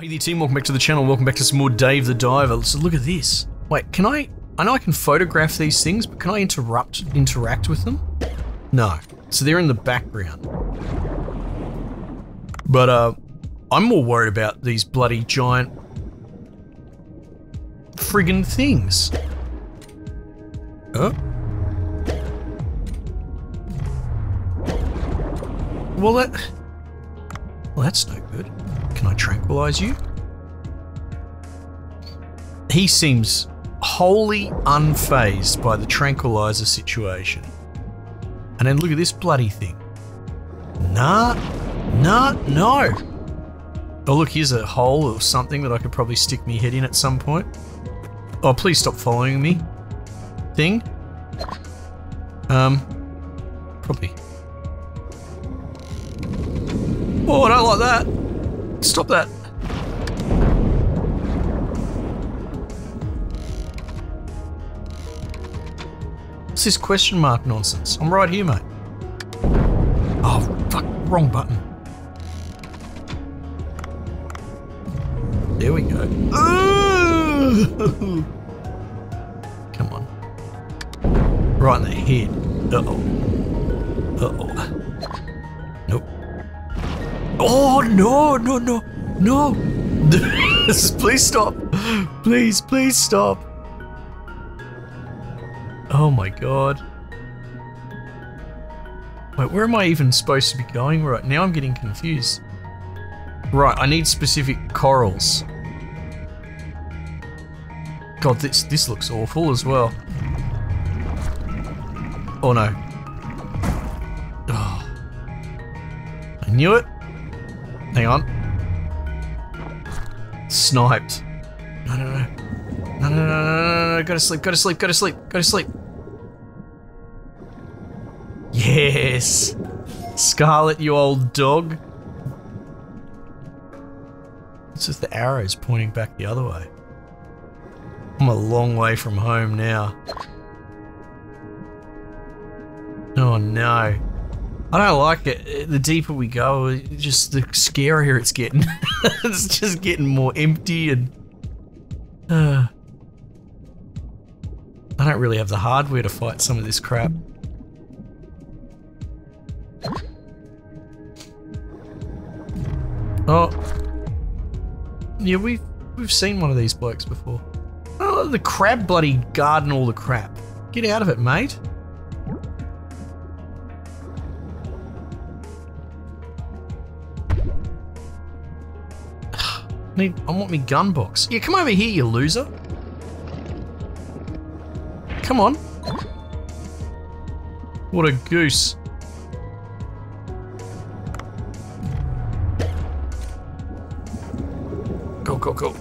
Hey there team, welcome back to the channel, welcome back to some more Dave the Diver. So look at this. Wait, can I know I can photograph these things, but can I interact with them? No. So they're in the background. But I'm more worried about these bloody giant friggin' things. Huh? Well, that's no good. Can I tranquilize you? He seems wholly unfazed by the tranquilizer situation. And then look at this bloody thing. Nah, no. Oh look, here's a hole or something that I could probably stick my head in at some point. Oh, please stop following me. Thing. Probably. Oh, I don't like that. Stop that. What's this question mark nonsense? I'm right here, mate. Oh, fuck. Wrong button. There we go. Come on. Right in the head. Uh-oh. Uh-oh. Nope. Oh, no. Please stop. Please stop. Oh my god. Wait, where am I even supposed to be going right now? I'm getting confused. Right, I need specific corals. God, this looks awful as well. Oh no. Oh. I knew it. Hang on. Sniped. No. Go to sleep. Yes. Scarlet, you old dog. It's just the arrows pointing back the other way. I'm a long way from home now. Oh no. I don't like it. The deeper we go, just the scarier it's getting. It's just getting more empty and... I don't really have the hardware to fight some of this crap. Oh. Yeah, we've seen one of these blokes before. Oh, the crab bloody garden all the crap. Get out of it, mate. I want me gun box. Yeah, come over here, you loser. Come on. What a goose. Go.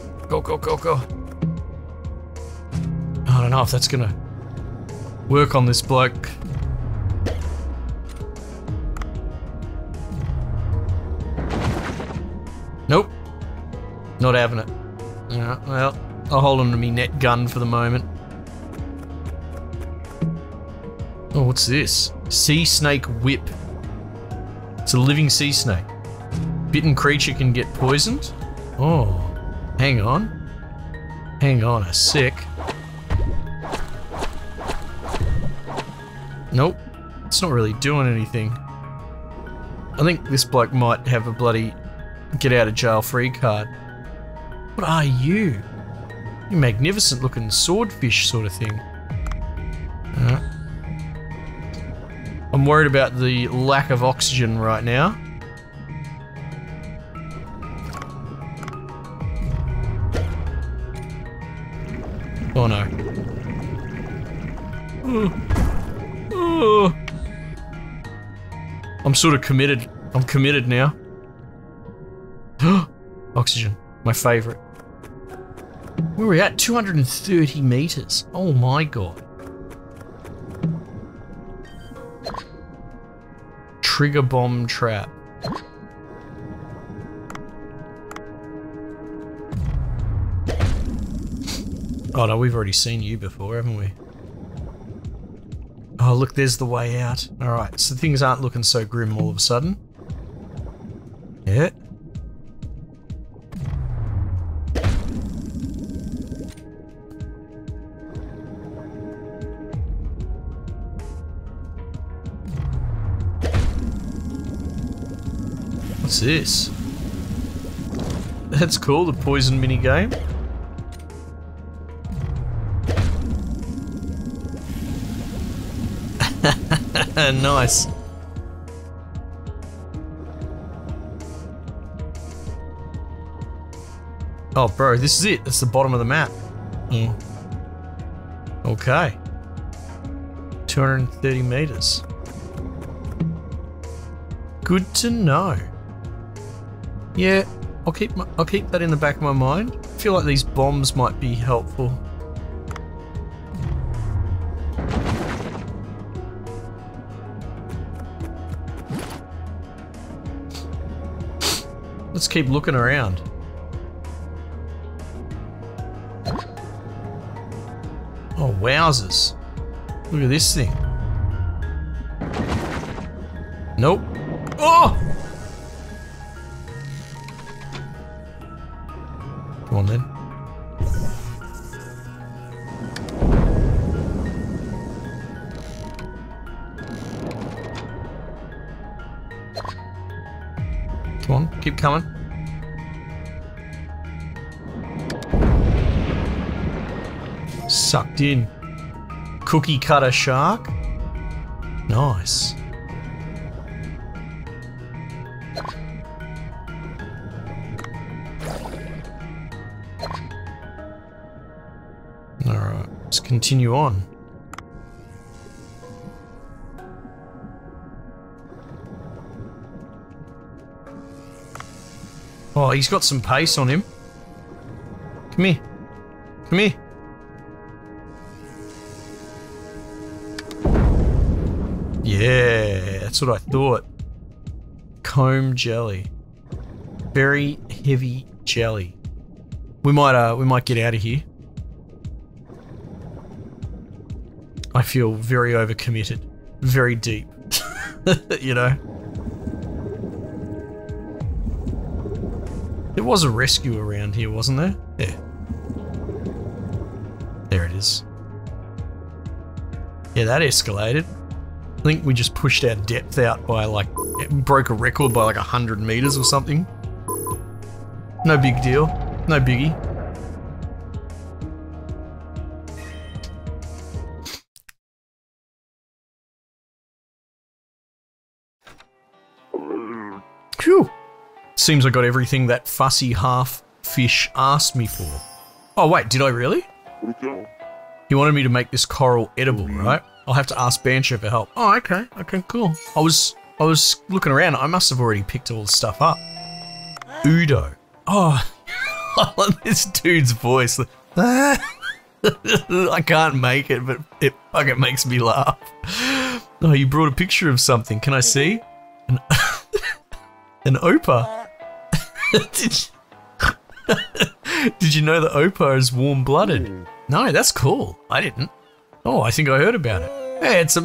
I don't know if that's gonna work on this bloke. Nope. Not having it. Yeah, well, I'll hold on to me net gun for the moment. Oh, what's this? Sea snake whip. It's a living sea snake. Bitten creature can get poisoned. Oh. Hang on a sec. Nope, it's not really doing anything. I think this bloke might have a bloody get out of jail free card. What are you? You magnificent looking swordfish sort of thing. I'm worried about the lack of oxygen right now. Oh no. I'm sort of committed. I'm committed now. Oxygen. My favorite. Where are we at? 230 meters. Oh my god. Trigger bomb trap. Oh no, we've already seen you before, haven't we? Oh look, there's the way out. Alright, so things aren't looking so grim all of a sudden. Yeah. What's this? That's cool, the poison minigame. Nice. Oh, bro, this is it. That's the bottom of the map. Yeah. Okay. 230 meters. Good to know. Yeah, I'll keep that in the back of my mind. I feel like these bombs might be helpful. Let's keep looking around. Oh, wowzers. Look at this thing. Nope. Oh! Come on then. Come on, keep coming. Sucked in. Cookie cutter shark. Nice. Alright, let's continue on. Oh, he's got some pace on him. Come here. Come here. Yeah, that's what I thought. Comb jelly. Very heavy jelly. We might get out of here. I feel very overcommitted. Very deep. You know. There was a rescue around here, wasn't there? Yeah. There it is. Yeah, that escalated. I think we just pushed our depth out by like, it broke a record by like 100 meters or something. No big deal. No biggie. Phew. Seems I got everything that fussy half fish asked me for. Oh wait, did I really? He wanted me to make this coral edible, right? I'll have to ask Bancho for help. Oh, okay. Okay, cool. I was looking around. I must have already picked all the stuff up. Udo. Oh, I love this dude's voice. I can't make it, but it fucking makes me laugh. Oh, you brought a picture of something. Can I see? An opa. Did you know that opa is warm-blooded? No, that's cool. I didn't. Oh, I think I heard about it. Hey, it's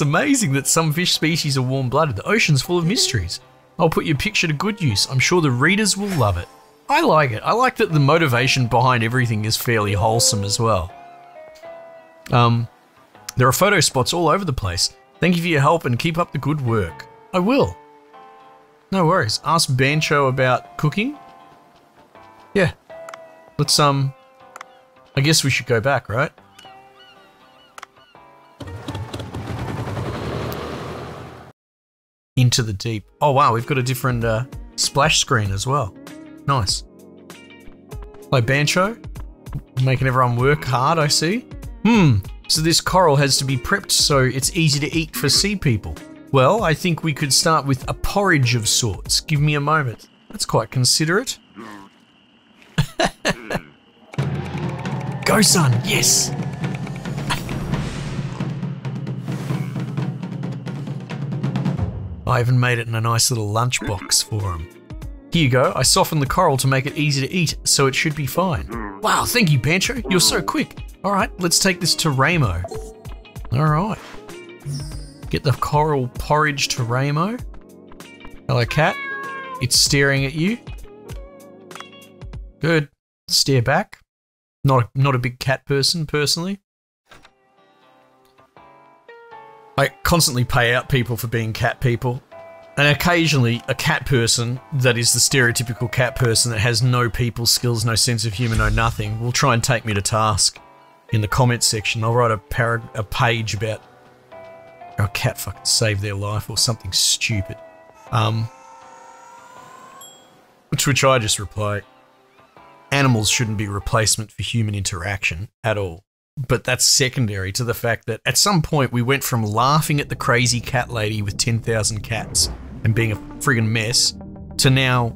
amazing that some fish species are warm-blooded. The ocean's full of mysteries. I'll put your picture to good use. I'm sure the readers will love it. I like it. I like that the motivation behind everything is fairly wholesome as well. There are photo spots all over the place. Thank you for your help and keep up the good work. I will. No worries. Ask Bancho about cooking. Yeah. Let's I guess we should go back, right? Into the deep. Oh wow, we've got a different splash screen as well. Nice. Hello, Bancho. Making everyone work hard, I see. So this coral has to be prepped so it's easy to eat for sea people. Well, I think we could start with a porridge of sorts. Give me a moment. That's quite considerate. Go, son, yes! I even made it in a nice little lunchbox for him. Here you go, I softened the coral to make it easy to eat, so it should be fine. Wow, thank you, Bancho, you're so quick. Alright, let's take this to Ramo. Alright. Get the coral porridge to Ramo. Hello, cat. It's staring at you. Good. Stare back. Not a big cat person, personally. I constantly pay out people for being cat people. And occasionally, a cat person that is the stereotypical cat person that has no people skills, no sense of humour, no nothing, will try and take me to task in the comments section. I'll write a page about how a cat fucking saved their life or something stupid. To which I just reply, animals shouldn't be replacement for human interaction at all. But that's secondary to the fact that at some point we went from laughing at the crazy cat lady with 10,000 cats and being a friggin' mess, to now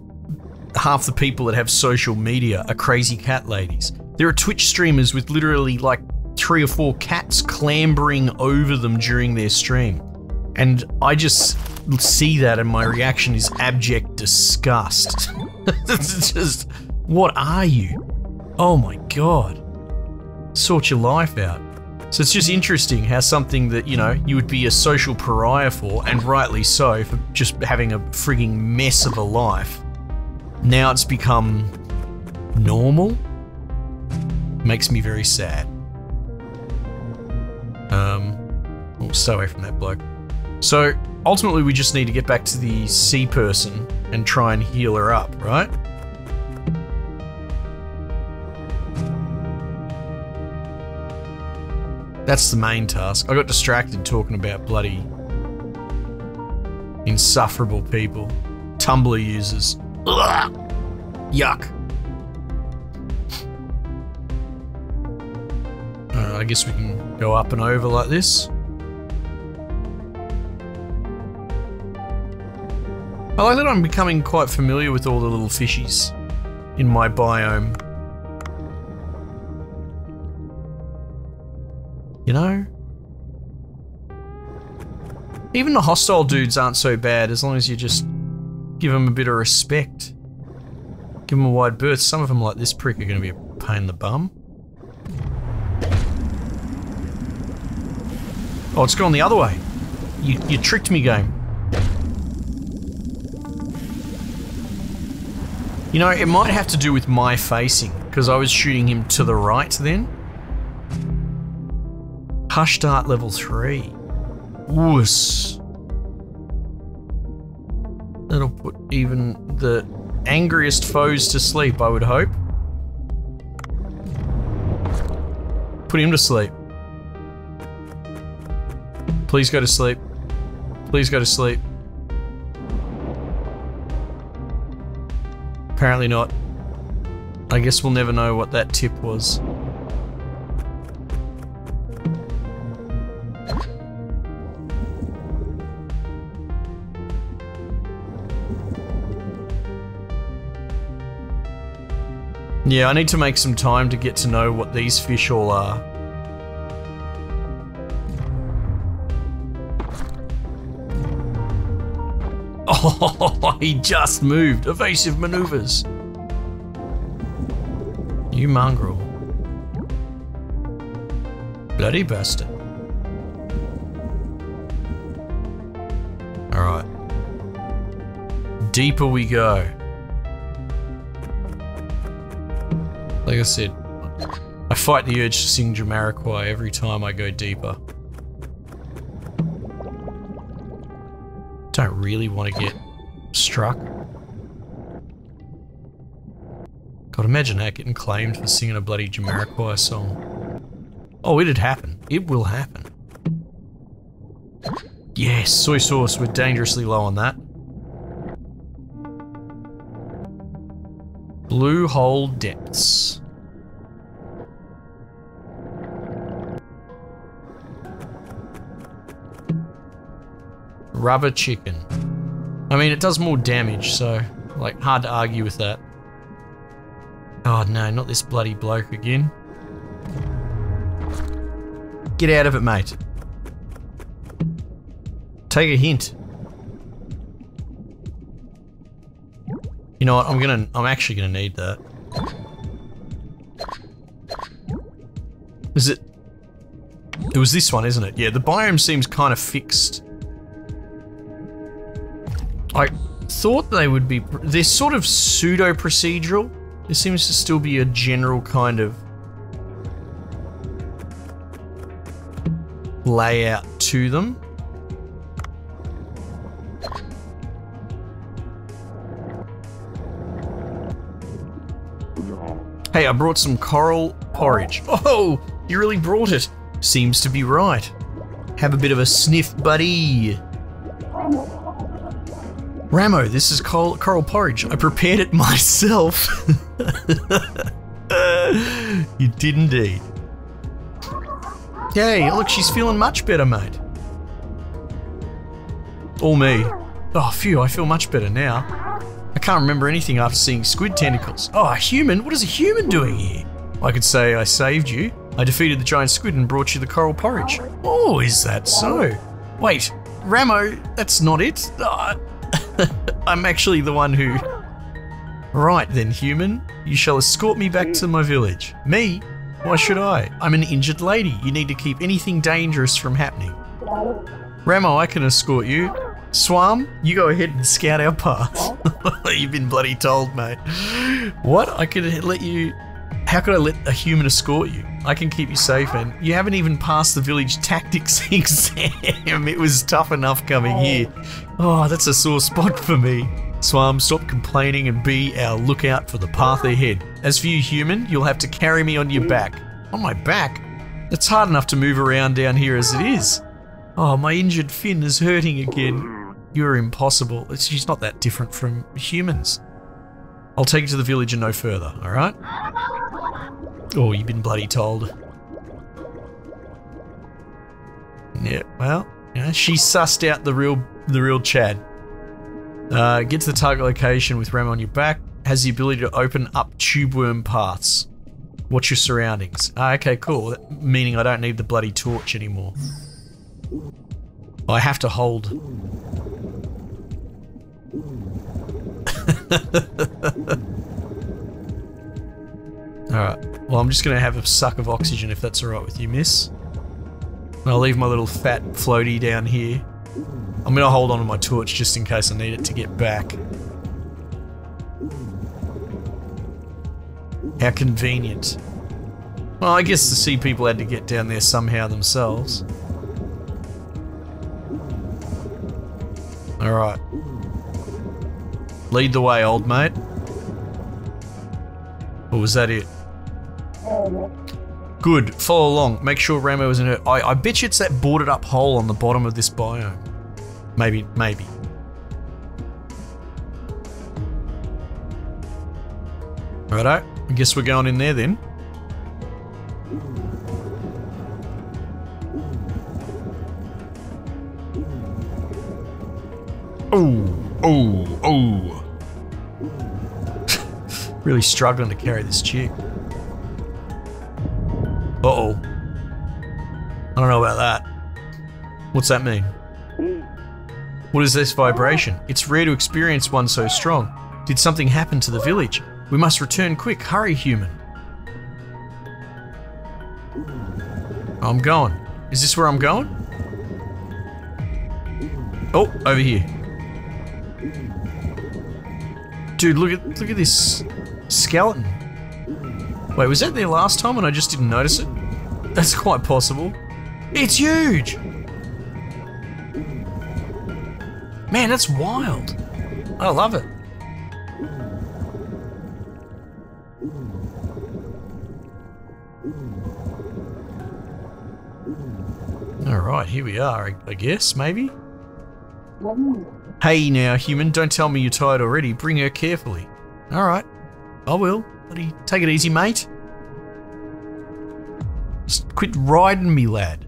half the people that have social media are crazy cat ladies. There are Twitch streamers with literally like 3 or 4 cats clambering over them during their stream. And I just see that and my reaction is abject disgust. It's just, what are you? Oh my God. Sort your life out. So it's just interesting how something that, you know, you would be a social pariah for, and rightly so, for just having a frigging mess of a life, now it's become normal. Makes me very sad. We'll stay away from that bloke. So ultimately we just need to get back to the sea person and try and heal her up, right? That's the main task. I got distracted talking about bloody insufferable people. Tumblr users. Ugh. Yuck. I guess we can go up and over like this. I like that I'm becoming quite familiar with all the little fishies in my biome. You know? Even the hostile dudes aren't so bad as long as you just give them a bit of respect. Give them a wide berth. Some of them, like this prick, are going to be a pain in the bum. Oh, it's gone the other way. You tricked me, game. You know, it might have to do with my facing, because I was shooting him to the right then. Hush Dart level 3. Woos. That'll put even the angriest foes to sleep, I would hope. Put him to sleep. Please go to sleep. Please go to sleep. Apparently not. I guess we'll never know what that tip was. Yeah, I need to make some time to get to know what these fish all are. Oh, he just moved. Evasive maneuvers. You mongrel. Bloody bastard. Alright. Deeper we go. Like I said, I fight the urge to sing Jamiroquai every time I go deeper. Don't really want to get struck. God, imagine that, getting claimed for singing a bloody Jamiroquai song. Oh, it'd happen. It will happen. Yes, soy sauce, we're dangerously low on that. Blue Hole Depths. Rubber chicken. I mean, it does more damage, so, like, hard to argue with that. Oh no, not this bloody bloke again. Get out of it, mate. Take a hint. You know what, I'm actually gonna need that. Is it? It was this one, isn't it? Yeah, the biome seems kind of fixed. I thought they would be, they're sort of pseudo-procedural. There seems to still be a general kind of layout to them. Hey, I brought some coral porridge. Oh, you really brought it. Seems to be right. Have a bit of a sniff, buddy. Ramo, this is coral porridge. I prepared it myself. You did indeed. Hey, look, she's feeling much better, mate. All me. Oh, phew, I feel much better now. I can't remember anything after seeing squid tentacles. Oh, a human? What is a human doing here? I could say I saved you. I defeated the giant squid and brought you the coral porridge. Oh, is that so? Wait, Ramo, that's not it. I'm actually the one who... Right then, human. You shall escort me back to my village. Me? Why should I? I'm an injured lady. You need to keep anything dangerous from happening. Ramo, I can escort you. Swam, you go ahead and scout our path. You've been bloody told, mate. What? I could let you... How could I let a human escort you? I can keep you safe, and you haven't even passed the village tactics exam. It was tough enough coming here. Oh, that's a sore spot for me. Swam, stop complaining and be our lookout for the path ahead. As for you, human, you'll have to carry me on your back. On my back? It's hard enough to move around down here as it is. Oh, my injured fin is hurting again. You're impossible. She's not that different from humans. I'll take you to the village and no further, alright? Oh, you've been bloody told. Yeah, well, yeah, she sussed out the real Chad. Get to the target location with Ramo on your back. Has the ability to open up tube worm paths. Watch your surroundings. Ah, okay, cool. That, meaning I don't need the bloody torch anymore. I have to hold. Alright. Well, I'm just going to have a suck of oxygen if that's alright with you, miss. And I'll leave my little fat floaty down here. I'm going to hold on to my torch just in case I need it to get back. How convenient. Well, I guess the sea people had to get down there somehow themselves. Alright. Lead the way, old mate. Or was that it? Good. Follow along. Make sure Ramo isn't hurt. I bet you it's that boarded up hole on the bottom of this biome. Maybe, maybe. Righto. I guess we're going in there then. Oh, oh, oh. Really struggling to carry this chick. Uh-oh. I don't know about that. What's that mean? What is this vibration? It's rare to experience one so strong. Did something happen to the village? We must return quick. Hurry, human. I'm going. Is this where I'm going? Oh, over here. Dude, look at this skeleton. Wait, was that there last time and I just didn't notice it? That's quite possible. It's huge! Man, that's wild. I love it. Alright, here we are, I guess, maybe? Hey now, human, don't tell me you're tired already. Bring her carefully. Alright, I will. Take it easy, mate. Just quit riding me, lad.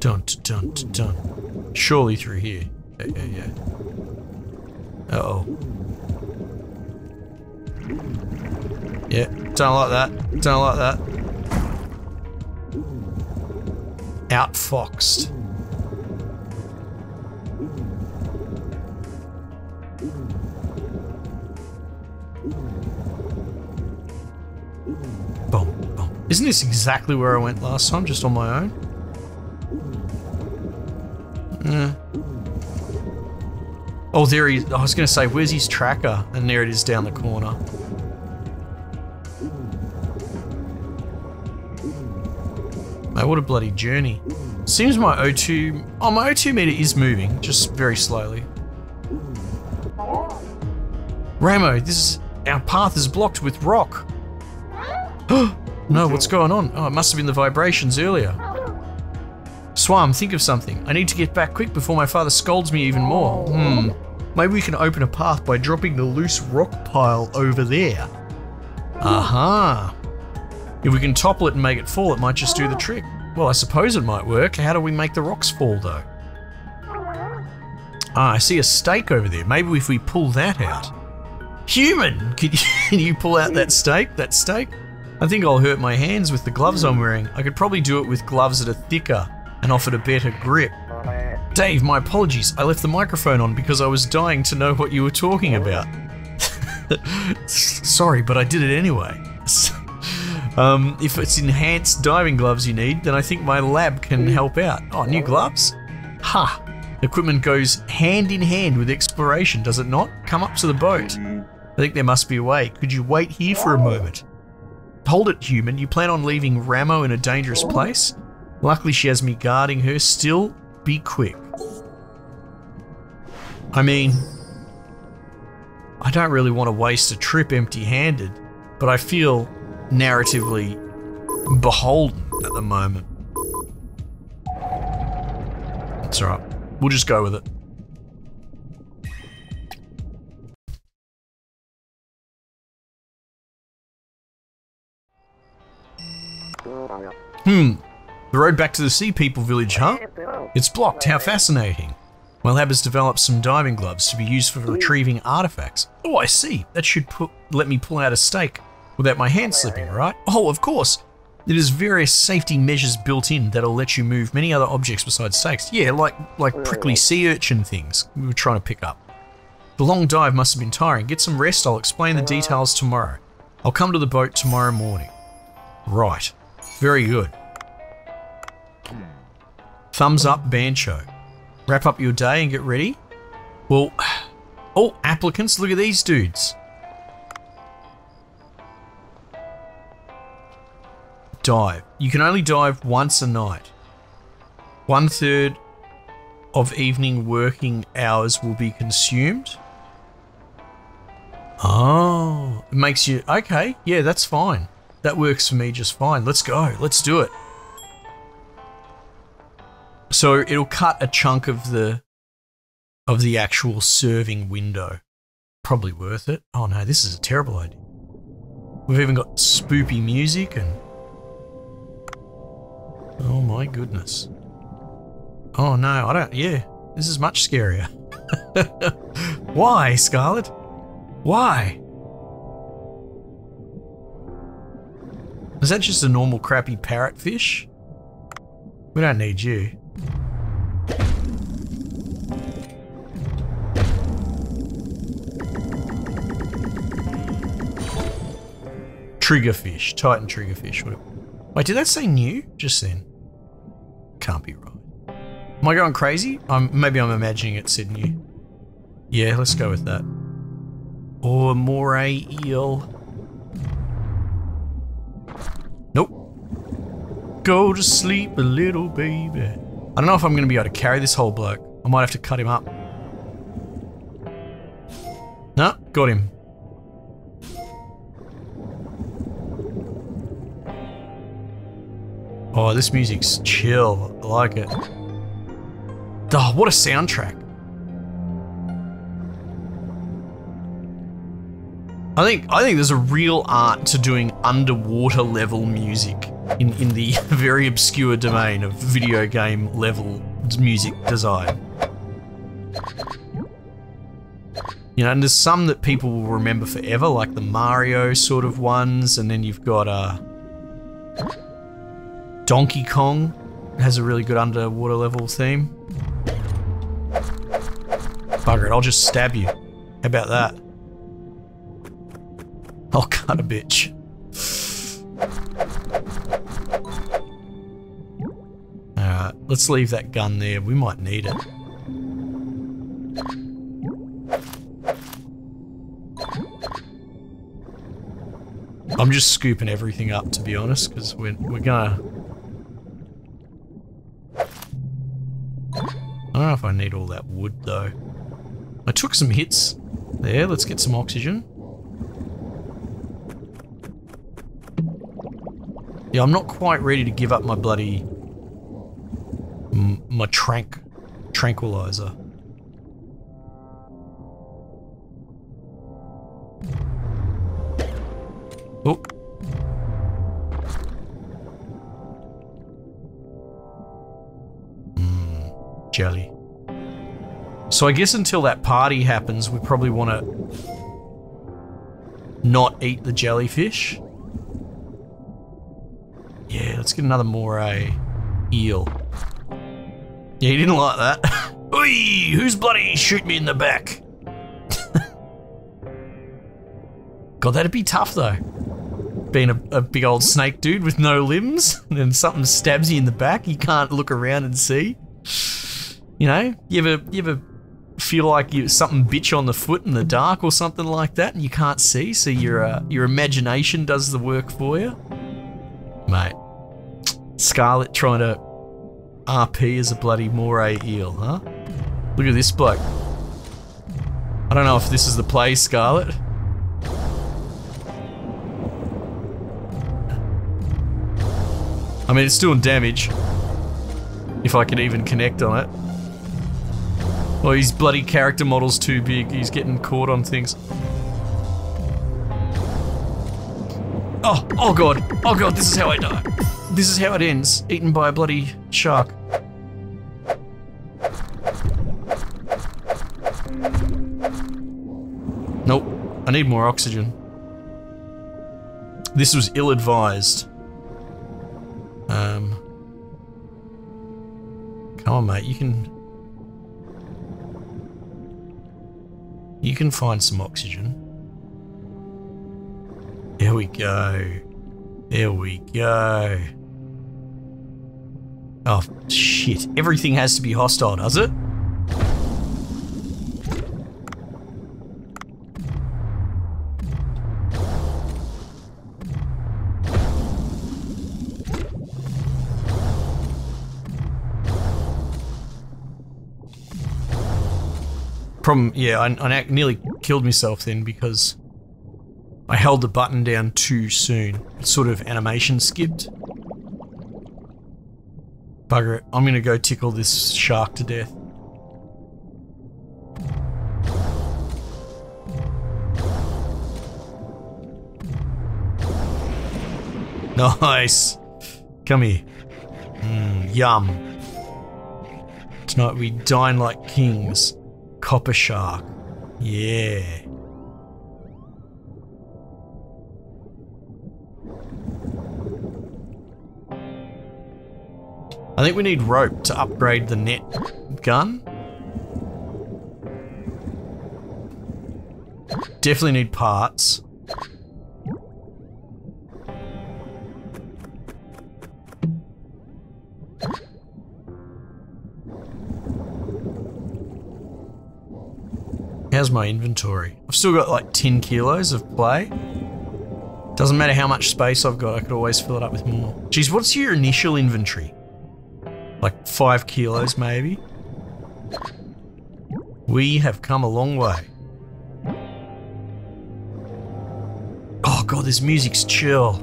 Dun, dun, dun, dun. Surely through here. Yeah, yeah. Uh-oh. Yeah, don't like that. Don't like that. Outfoxed. Isn't this exactly where I went last time, just on my own? Yeah. Oh, there he is. I was going to say, where's his tracker? And there it is down the corner. though. What a bloody journey. Seems my O2... Oh, my O2 meter is moving, just very slowly. Ramo, this is... Our path is blocked with rock. No, what's going on? Oh, it must have been the vibrations earlier. Swam, think of something. I need to get back quick before my father scolds me even more. Hmm. Maybe we can open a path by dropping the loose rock pile over there. Aha. If we can topple it and make it fall, it might just do the trick. Well, I suppose it might work. How do we make the rocks fall, though? Ah, I see a stake over there. Maybe if we pull that out. Human! Can you pull out that stake? That stake? I think I'll hurt my hands with the gloves I'm wearing. I could probably do it with gloves that are thicker and offered a better grip. Dave, my apologies. I left the microphone on because I was dying to know what you were talking about. Sorry, but I did it anyway. If it's enhanced diving gloves you need, then I think my lab can help out. Oh, new gloves? Ha! Huh. Equipment goes hand in hand with exploration, does it not? Come up to the boat. I think there must be a way. Could you wait here for a moment? Hold it, human. You plan on leaving Ramo in a dangerous place? Luckily she has me guarding her still. Be quick. I mean, I don't really want to waste a trip empty-handed, but I feel narratively beholden at the moment. It's all right. We'll just go with it. Hmm. The road back to the Sea People village, huh? It's blocked, how fascinating. My lab has developed some diving gloves to be used for retrieving artifacts. Oh, I see. That should let me pull out a stake without my hand slipping, right? Oh, of course. It has various safety measures built in that'll let you move many other objects besides stakes. Yeah, like prickly sea urchin things we were trying to pick up. The long dive must have been tiring. Get some rest, I'll explain the details tomorrow. I'll come to the boat tomorrow morning. Right. Very good. Thumbs up, Bancho. Wrap up your day and get ready. Well, oh, applicants, look at these dudes. Dive. You can only dive once a night. 1/3 of evening working hours will be consumed. Oh, it makes you, okay, yeah, that's fine. That works for me just fine. Let's go, let's do it. So it'll cut a chunk of the actual serving window. Probably worth it. Oh no, this is a terrible idea. We've even got spoopy music and... Oh my goodness. Oh no, I don't... Yeah, this is much scarier. Why, Scarlet? Why? Is that just a normal crappy parrotfish? We don't need you. Triggerfish, Titan triggerfish. Wait, did that say new just then? Can't be right. Am I going crazy? Maybe I'm imagining it said new. Yeah, let's go with that. Or moray eel. Nope. Go to sleep, a little baby. I don't know if I'm going to be able to carry this whole bloke. I might have to cut him up. No, got him. Oh, this music's chill. I like it. Oh, what a soundtrack. I think there's a real art to doing underwater level music in the very obscure domain of video game level music design. You know, and there's some that people will remember forever, like the Mario sort of ones, and then you've got Donkey Kong has a really good underwater level theme. Bugger it, I'll just stab you. How about that? I'll cut a bitch. Alright, let's leave that gun there. We might need it. I'm just scooping everything up, to be honest, because we're gonna... know if I need all that wood though. I took some hits there. Let's get some oxygen. Yeah, I'm not quite ready to give up my bloody... my tranquilizer. Oh. Jelly. So I guess until that party happens, we probably want to not eat the jellyfish. Yeah, let's get another moray eel. Yeah, he didn't like that. Oi, who's bloody shoot me in the back? God, that'd be tough though. Being a big old snake dude with no limbs, and then something stabs you in the back, you can't look around and see. You know, you ever feel like you something bitch on the foot in the dark or something like that, and you can't see, so your imagination does the work for you, mate. Scarlet trying to RP as a bloody moray eel, huh? Look at this bloke. I don't know if this is the play, Scarlet. I mean, it's doing damage. If I could even connect on it. Oh, his bloody character model's too big. He's getting caught on things. Oh, oh god. Oh god, this is how I die. This is how it ends. Eaten by a bloody shark. Nope. I need more oxygen. This was ill-advised. Come on, mate, you can find some oxygen. There we go. There we go. Oh, shit. Everything has to be hostile, does it? Problem, yeah, I nearly killed myself then because I held the button down too soon. It sort of animation skipped. Bugger it. I'm gonna go tickle this shark to death. Nice! Come here. Yum. Tonight we dine like kings. Copper shark. Yeah. I think we need rope to upgrade the net gun. Definitely need parts. How's my inventory? I've still got like 10 kilos of clay. Doesn't matter how much space I've got, I could always fill it up with more. Geez, what's your initial inventory? Like 5 kilos maybe? We have come a long way. Oh god, this music's chill.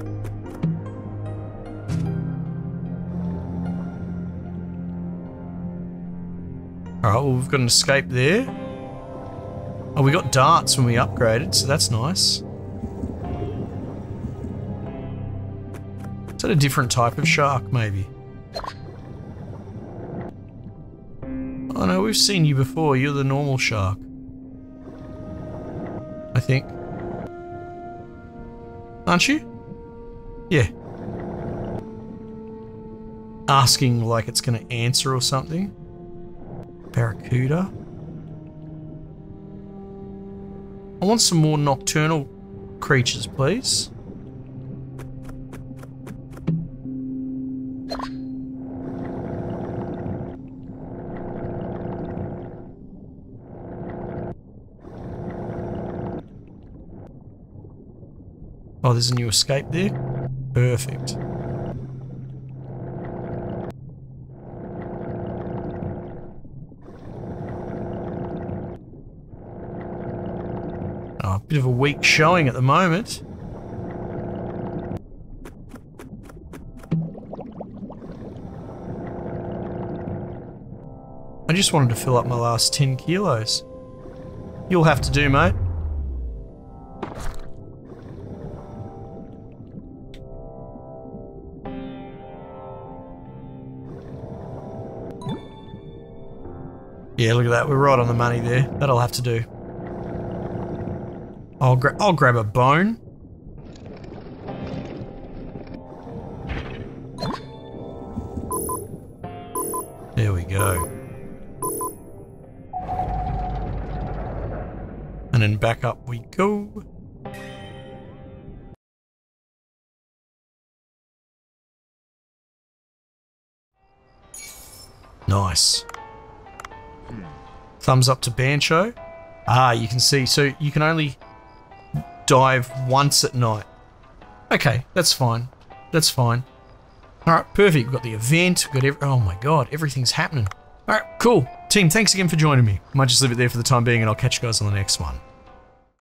Alright, well, we've got an escape there. Oh, we got darts when we upgraded, so that's nice. Is that a different type of shark, maybe? Oh no, we've seen you before. You're the normal shark. I think. Aren't you? Yeah. Asking like it's gonna answer or something. Barracuda. I want some more nocturnal creatures, please. Oh, there's a new escape there. Perfect. A bit of a weak showing at the moment. I just wanted to fill up my last 10 kilos. You'll have to do, mate. Yeah, look at that. We're right on the money there. That'll have to do. I'll grab a bone. There we go. And then back up we go. Nice. Thumbs up to Bancho. Ah, you can see, so you can only dive once at night. Okay, that's fine. That's fine. Alright, perfect. We've got the event. We've got oh my god, everything's happening. Alright, cool. Team, thanks again for joining me. Might just leave it there for the time being, and I'll catch you guys on the next one.